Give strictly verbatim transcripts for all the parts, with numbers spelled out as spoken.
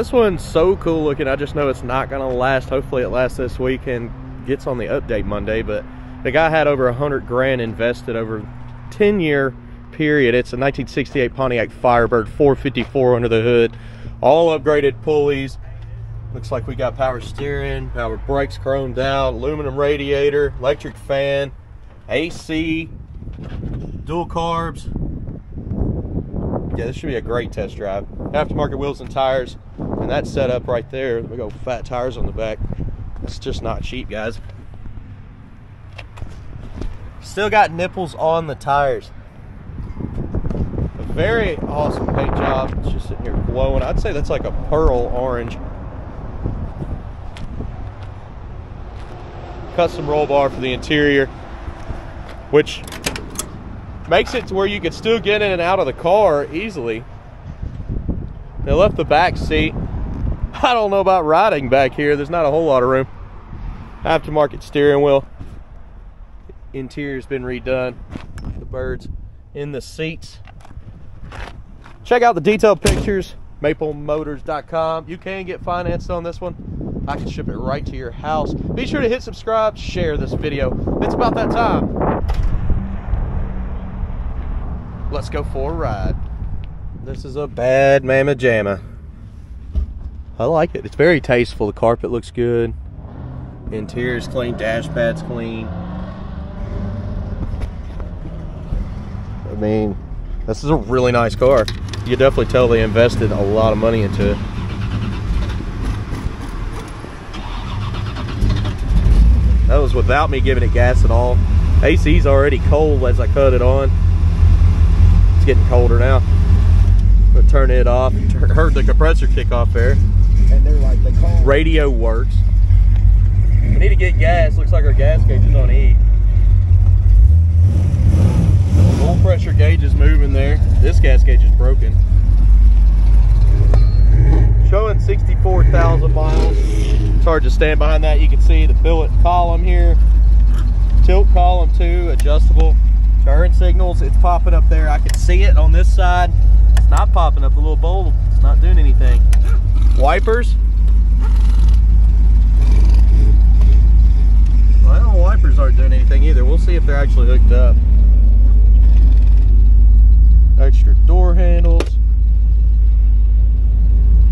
this one's so cool looking. I just know it's not gonna last. Hopefully it lasts this week and gets on the update Monday, but the guy had over a hundred grand invested over ten year period. It's a nineteen sixty-eight Pontiac Firebird, four fifty-four under the hood, all upgraded pulleys. Looks like we got power steering, power brakes chromed out, aluminum radiator, electric fan, A C, dual carbs. Yeah, this should be a great test drive. Aftermarket wheels and tires, and that setup right there. We go fat tires on the back. That's just not cheap, guys. Still got nipples on the tires. A very awesome paint job. It's just sitting here glowing. I'd say that's like a pearl orange. Custom roll bar for the interior, which makes it to where you can still get in and out of the car easily. They left the back seat. I don't know about riding back here. There's not a whole lot of room. Aftermarket steering wheel. Interior's been redone. The birds in the seats. Check out the detailed pictures, maple motors dot com. You can get financed on this one. I can ship it right to your house. Be sure to hit subscribe, share this video. It's about that time. Let's go for a ride. This is a bad mama jamma. I like it. It's very tasteful. The carpet looks good. Interior's clean. Dash pad's clean. I mean, this is a really nice car. You can definitely tell they invested a lot of money into it. That was without me giving it gas at all. A C's already cold as I cut it on. It's getting colder now. I'm gonna turn it off. Heard the compressor kick off there. And they're like the car. Radio works. We need to get gas. Looks like our gas gauge is on E. The oil pressure gauge is moving there. This gas gauge is broken. Showing sixty-four thousand miles. It's hard to stand behind that. You can see the billet column here. Tilt column two, adjustable turn signals. It's popping up there. I can see it on this side. Not popping up, the little bowl, it's not doing anything. Wipers. Well, wipers aren't doing anything either. We'll see if they're actually hooked up. Extra door handles.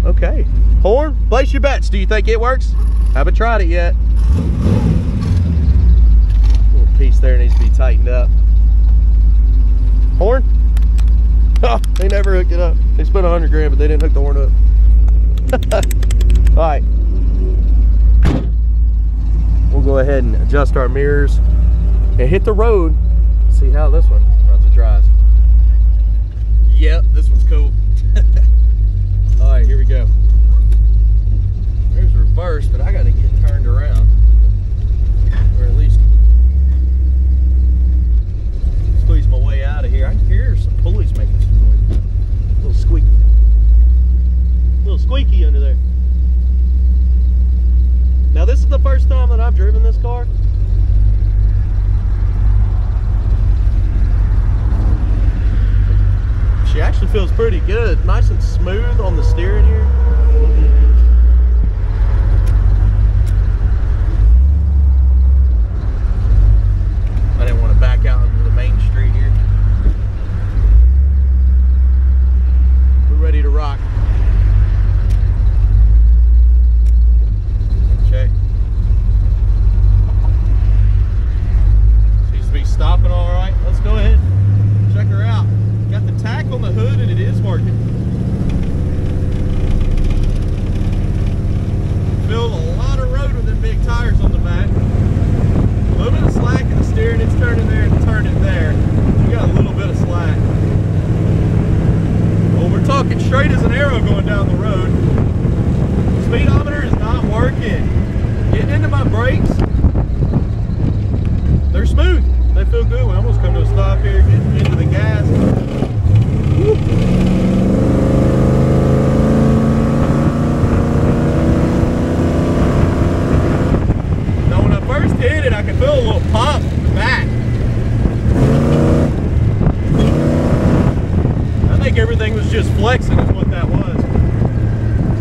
Okay. Horn, place your bets. Do you think it works? Haven't tried it yet. Little piece there needs to be tightened up. Horn. Oh, they never hooked it up. They spent a hundred grand, but they didn't hook the horn up. All right, we'll go ahead and adjust our mirrors and hit the road. See how this one runs and drives. Yep, this one's cool. All right, here we go. There's reverse, but I got to get turned around, or at least squeeze my way out of here. I can hear some pulleys making. Squeaky. A little squeaky under there. Now this is the first time that I've driven this car. She actually feels pretty good. Nice and smooth on the steering here. I didn't want to back out into the main street here. Ready to rock. Okay. Seems to be stopping all right. Let's go ahead and check her out. Got the tack on the hood and it is working. Filled a lot of road with them big tires on the back. A little bit of slack in the steering. It's turning there and turning there. You got a little bit of slack. We're talking straight as an arrow going down the road. Speedometer is not working. Getting into my brakes. They're smooth. They feel good. We almost come to a stop here. Getting into the gas. Woo. Now when I first hit it, I could feel a little pop in the back. Everything was just flexing is what that was.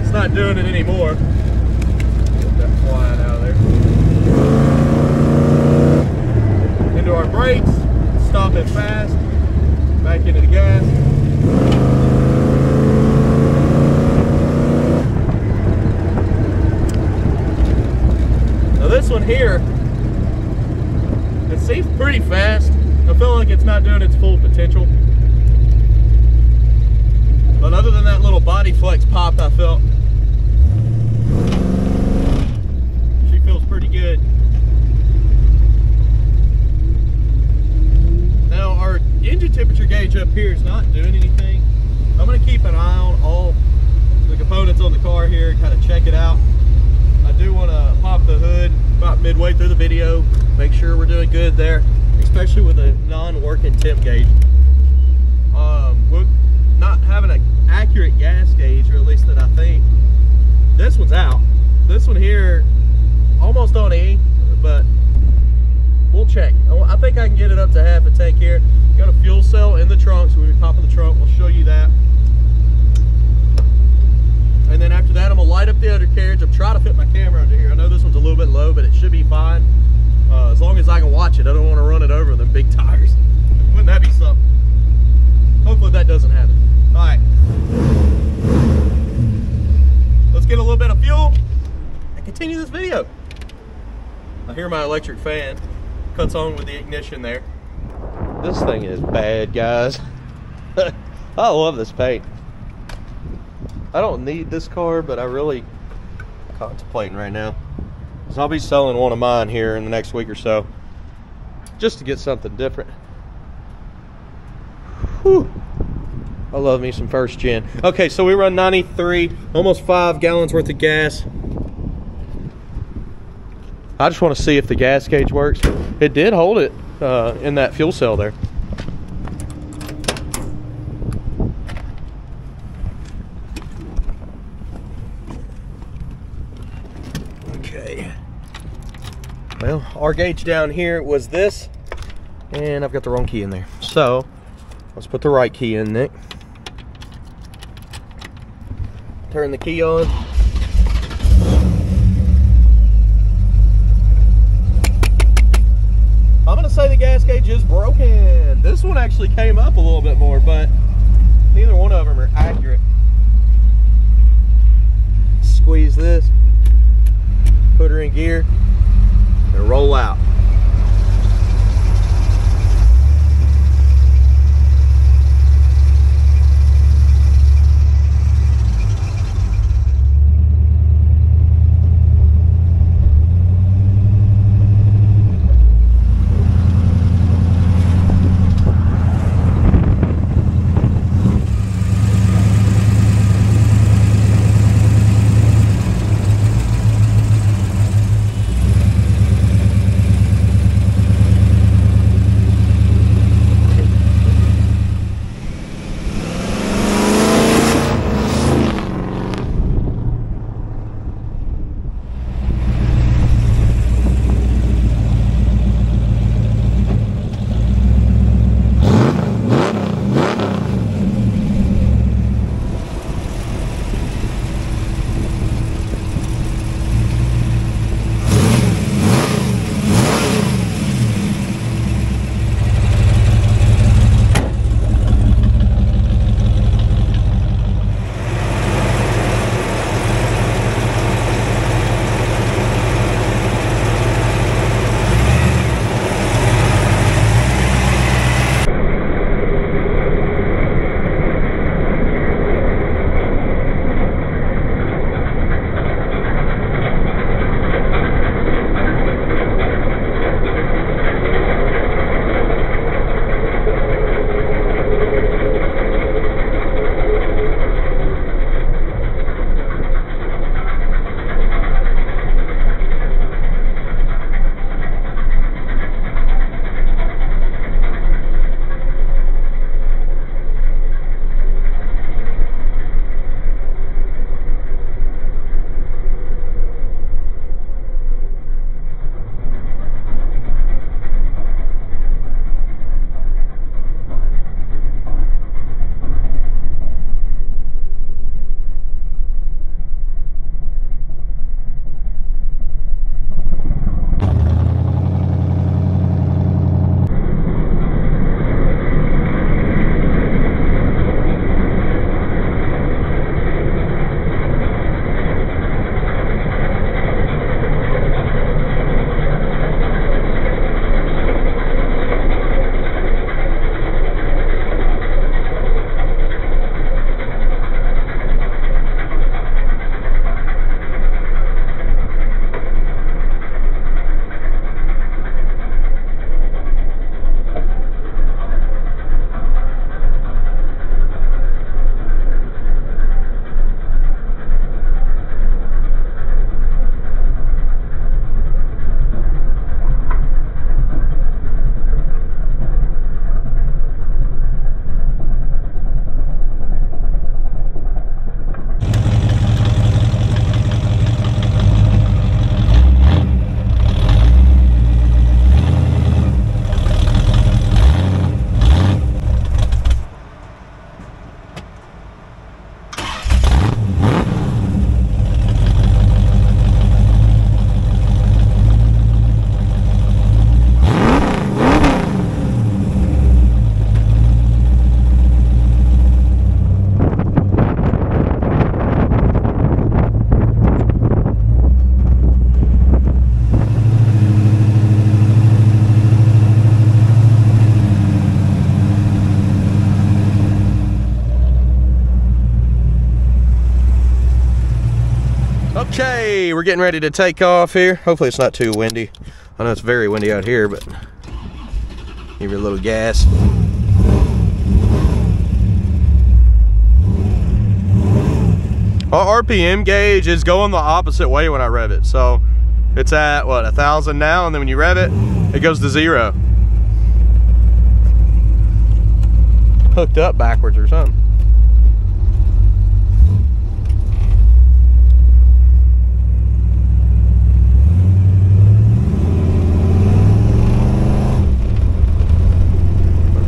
It's not not doing it anymore. Get that flying out of there. Into our brakes, stop it fast, back into the gas. Now this one here, it seems pretty fast. I feel like it's not doing its full potential. But other than that little body flex pop I felt, she feels pretty good. Now our engine temperature gauge up here is not doing anything. I'm going to keep an eye on all the components on the car here and kind of check it out. I do want to pop the hood about midway through the video, make sure we're doing good there, especially with a non-working temp gauge. Um, we'll not having an accurate gas gauge, or at least that I think. This one's out. This one here, almost on E, but we'll check. I think I can get it up to half a tank here. Got a fuel cell in the trunk, so we'll be popping the trunk. We'll show you that. And then after that, I'm gonna light up the undercarriage. I'm trying to fit my camera under here. I know this one's a little bit low, but it should be fine. Uh, as long as I can watch it, I don't wanna run it over them big tires. Wouldn't that be something? Hopefully that doesn't happen. All right, let's get a little bit of fuel and continue this video. I hear my electric fan cuts on with the ignition there. This thing is bad, guys. I love this paint. I don't need this car, but I really contemplating right now. So I'll be selling one of mine here in the next week or so just to get something different. Whew. I love me some first gen. Okay, so we run ninety-three, almost five gallons worth of gas. I just want to see if the gas gauge works. It did hold it uh, in that fuel cell there. Okay. Well, our gauge down here was this, and I've got the wrong key in there. So let's put the right key in, Nick. Turn the key on. I'm gonna say the gas gauge is broken. This one actually came up a little bit more, but neither one of them are accurate. Squeeze this, put her in gear, and roll out. Okay, we're getting ready to take off here. Hopefully it's not too windy. I know it's very windy out here, but give you a little gas. Our R P M gauge is going the opposite way when I rev it. So it's at, what, a thousand now, and then when you rev it, it goes to zero. Hooked up backwards or something.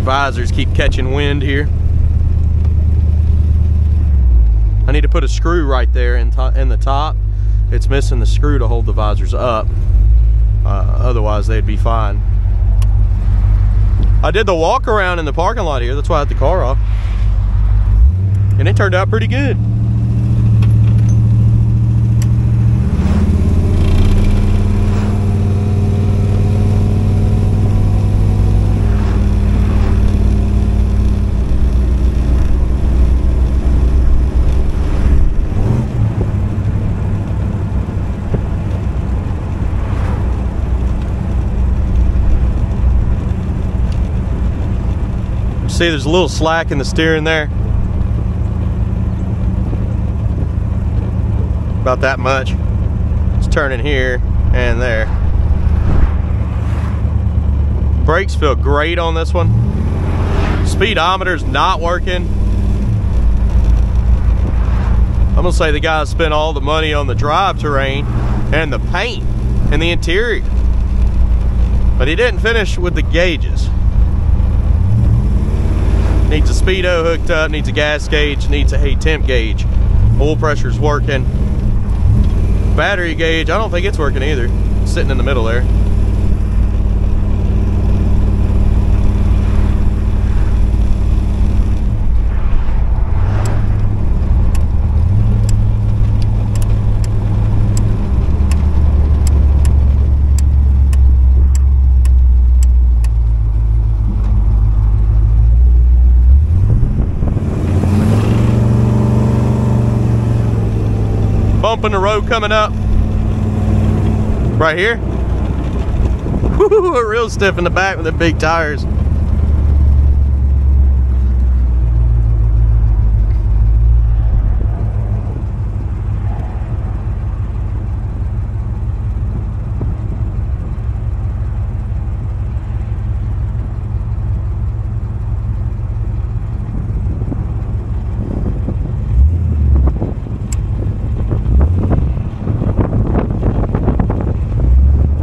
Visors keep catching wind here. I need to put a screw right there in, in the top. It's missing the screw to hold the visors up. Uh, otherwise, they'd be fine. I did the walk around in the parking lot here. That's why I had the car off. And it turned out pretty good. See, there's a little slack in the steering there. About that much. It's turning here and there. Brakes feel great on this one. Speedometer's not working. I'm gonna say the guy spent all the money on the drive terrain and the paint and the interior. But he didn't finish with the gauges. Needs a speedo hooked up, needs a gas gauge, needs a temp gauge. Oil pressure's working. Battery gauge, I don't think it's working either. It's sitting in the middle there. Bump in the road coming up right here. Woo, real stiff in the back with the big tires.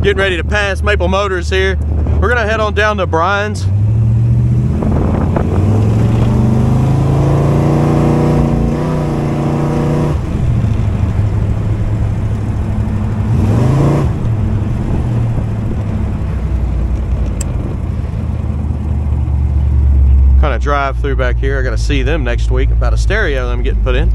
Getting ready to pass Maple Motors here. We're gonna head on down to Brian's. Kind of drive through back here. I gotta see them next week about a stereo I'm getting put in.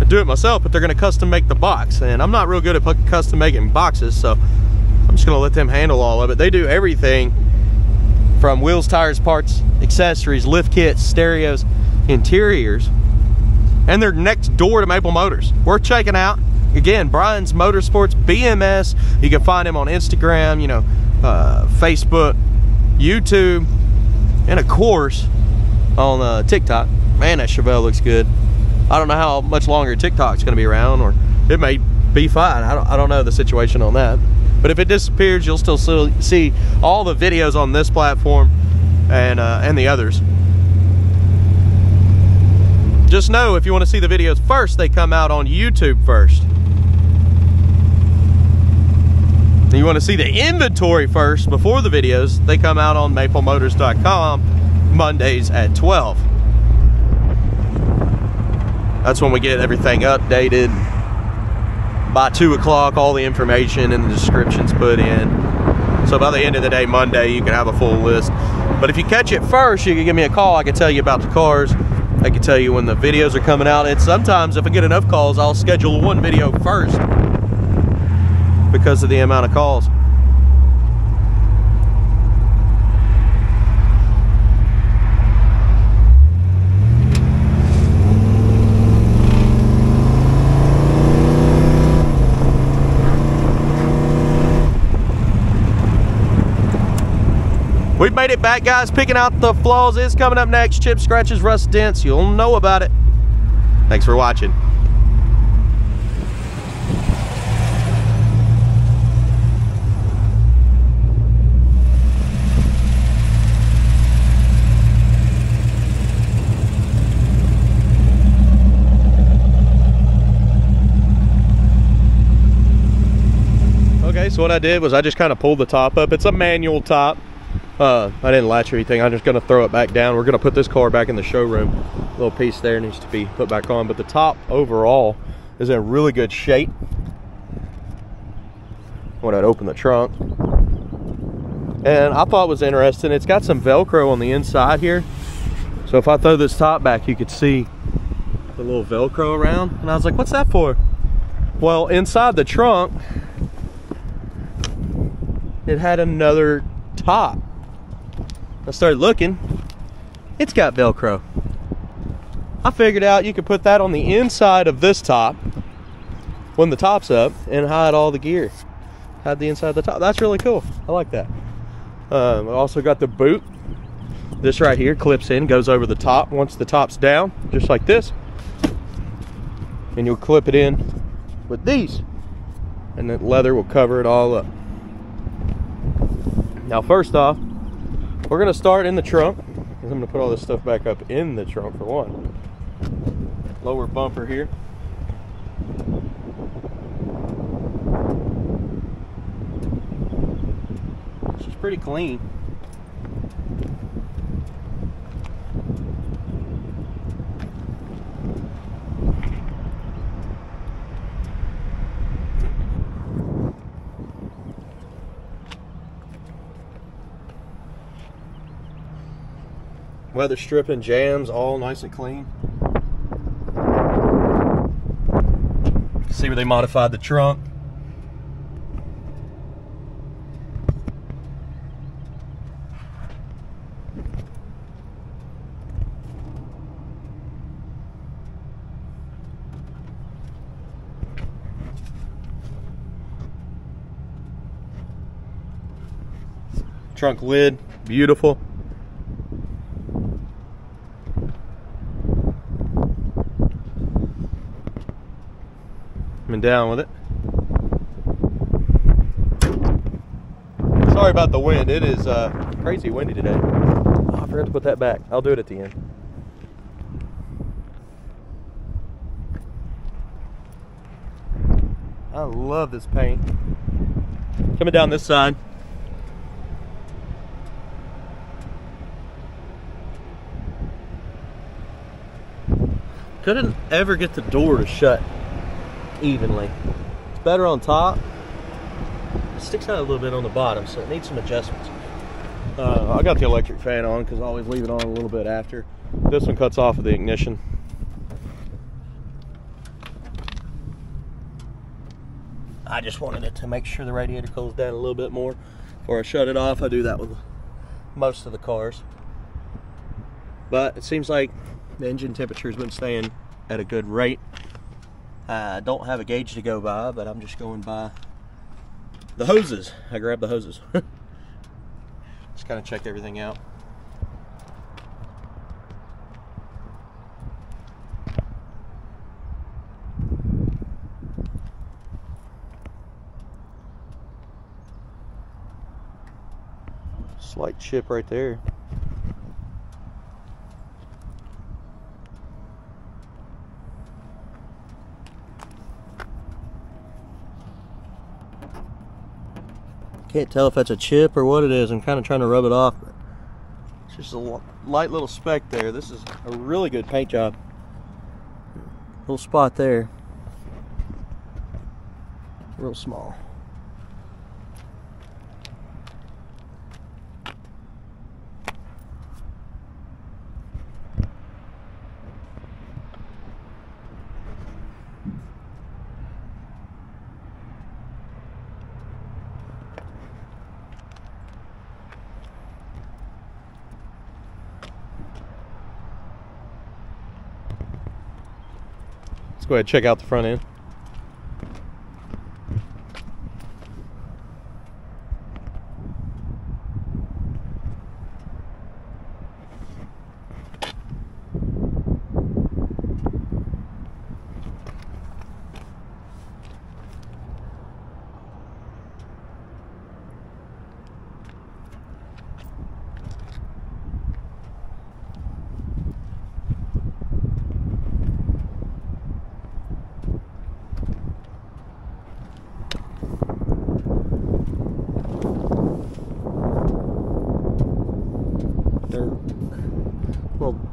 I do it myself, but they're gonna custom make the box, and I'm not real good at custom making boxes, so I'm just gonna let them handle all of it. They do everything from wheels, tires, parts, accessories, lift kits, stereos, interiors, and they're next door to Maple Motors. Worth checking out. Again, Brian's Motorsports, B M S. You can find him on Instagram, you know, uh, Facebook, YouTube, and of course on uh, TikTok. Man, that Chevelle looks good. I don't know how much longer TikTok's going to be around, or it may be fine. I don't, I don't know the situation on that. But if it disappears, you'll still see all the videos on this platform and, uh, and the others. Just know, if you want to see the videos first, they come out on YouTube first. If you want to see the inventory first before the videos, they come out on maple motors dot com Mondays at twelve. That's when we get everything updated. By two o'clock, all the information and the descriptions put in. So by the end of the day, Monday, you can have a full list. But if you catch it first, you can give me a call. I can tell you about the cars. I can tell you when the videos are coming out. And sometimes if I get enough calls, I'll schedule one video first because of the amount of calls. We've made it back, guys. Picking out the flaws is coming up next. Chips, scratches, rust, dents, you'll know about it. Thanks for watching. Okay, so what I did was I just kind of pulled the top up. It's a manual top. Uh, I didn't latch or anything. I'm just going to throw it back down. We're going to put this car back in the showroom. A little piece there needs to be put back on. But the top overall is in really good shape. When I'd open the trunk. And I thought it was interesting. It's got some Velcro on the inside here. So if I throw this top back, you could see the little Velcro around. And I was like, what's that for? Well, inside the trunk, it had another top. I started looking, it's got Velcro. I figured out you could put that on the inside of this top when the top's up and hide all the gear, hide the inside of the top. That's really cool. I like that. um, I also got the boot. This right here clips in, goes over the top once the top's down, just like this, and you'll clip it in with these and that leather will cover it all up. Now first off, we're going to start in the trunk, because I'm going to put all this stuff back up in the trunk for one. Lower bumper here. She's pretty clean. Weather stripping, jams, all nice and clean. See where they modified the trunk. Trunk lid, beautiful. Down with it. Sorry about the wind. It is uh, crazy windy today. Oh, I forgot to put that back. I'll do it at the end. I love this paint. Coming down this side. Couldn't ever get the door to shut evenly. It's better on top. It sticks out a little bit on the bottom, so it needs some adjustments. Uh, I got the electric fan on because I always leave it on a little bit after. This one cuts off of the ignition. I just wanted it to make sure the radiator cools down a little bit more before I shut it off. I do that with most of the cars. But it seems like the engine temperature has been staying at a good rate. I don't have a gauge to go by, but I'm just going by the hoses. I grabbed the hoses. Just kind of check everything out. Slight chip right there. Can't tell if that's a chip or what it is. I'm kind of trying to rub it off, but it's just a light little speck there. This is a really good paint job. Little spot there, real small. Let's go ahead and check out the front end.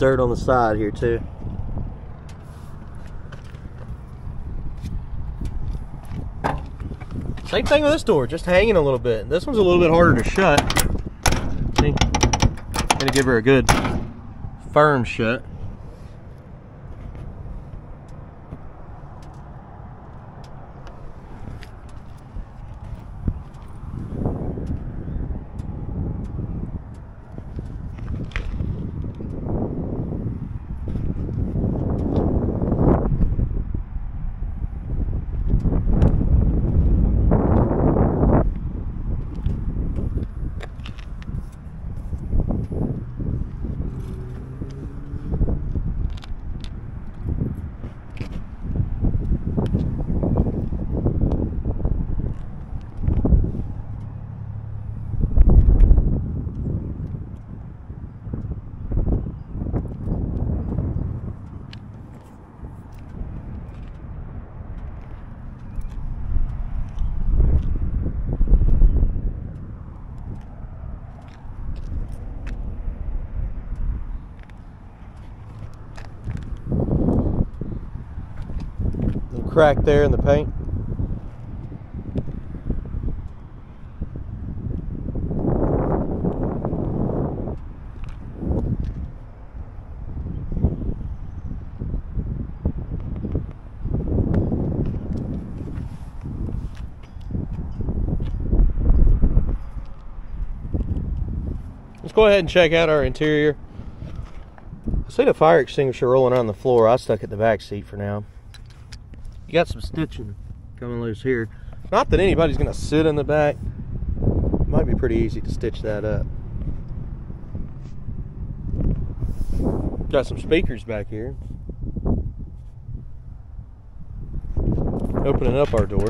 dirt on the side here too. Same thing with this door, just hanging a little bit. This one's a little bit harder to shut. See? I'm gonna give her a good firm shut. Crack there in the paint. Let's go ahead and check out our interior. I see the fire extinguisher rolling on the floor. I stuck it in the back seat for now. You got some stitching coming loose here. Not that anybody's gonna sit in the back. It might be pretty easy to stitch that up. Got some speakers back here. Opening up our door.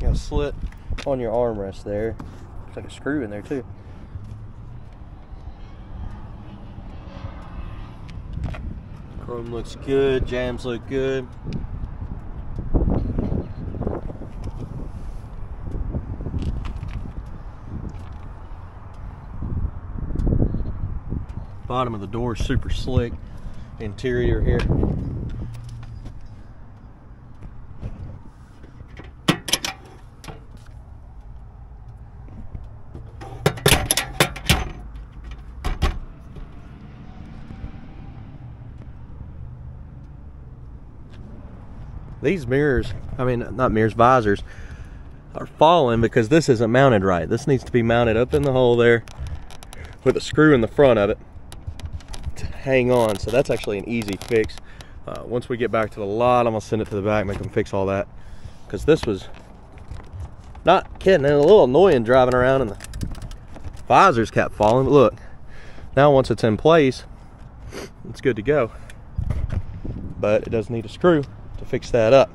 Got a slit on your armrest there. Looks like a screw in there too. Chrome looks good, jams look good. Bottom of the door, super slick. Interior here. These mirrors, I mean, not mirrors, visors, are falling because this isn't mounted right. This needs to be mounted up in the hole there with a screw in the front of it to hang on. So that's actually an easy fix. Uh, once we get back to the lot, I'm going to send it to the back, make them fix all that. Because this was, not kidding, a little annoying driving around and the visors kept falling. But look, now once it's in place, it's good to go. But it does need a screw to fix that up.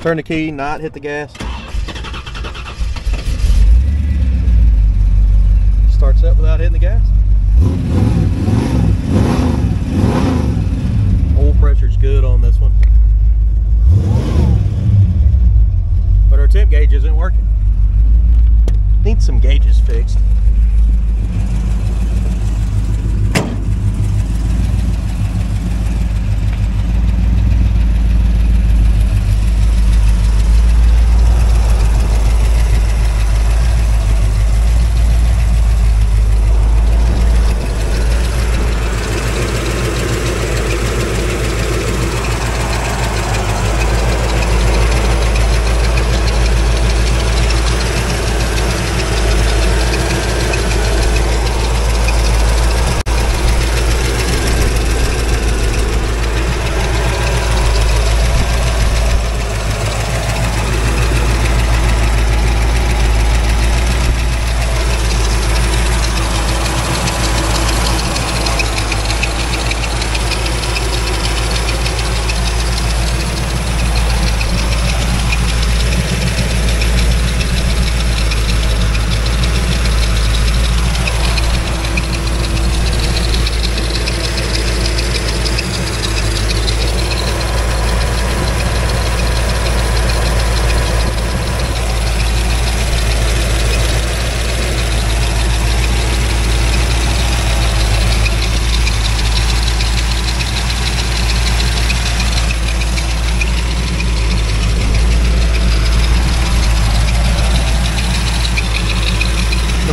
Turn the key, not hit the gas. Starts up without hitting the gas. Oil pressure's good on this one. But our temp gauge isn't working. Needs some gauges fixed.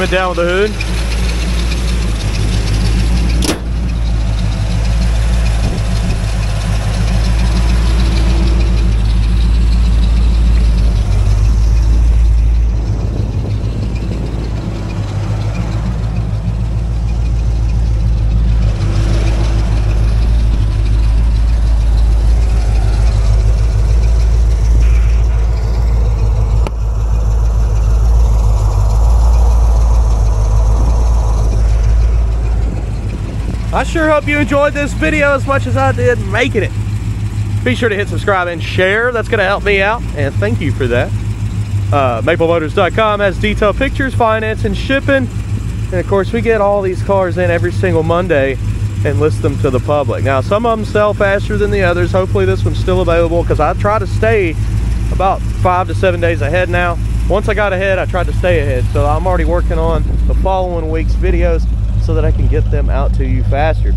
coming down with the hood. I sure hope you enjoyed this video as much as I did making it. Be sure to hit subscribe and share. That's going to help me out, and thank you for that. Uh, Maple Motors dot com has detailed pictures, finance, and shipping. And of course, we get all these cars in every single Monday and list them to the public. Now, some of them sell faster than the others. Hopefully this one's still available because I try to stay about five to seven days ahead now. Once I got ahead, I tried to stay ahead. So I'm already working on the following week's videos so that I can get them out to you faster.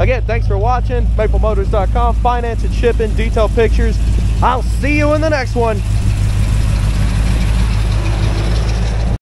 Again, thanks for watching. Maple Motors dot com, finance and shipping, detailed pictures. I'll see you in the next one.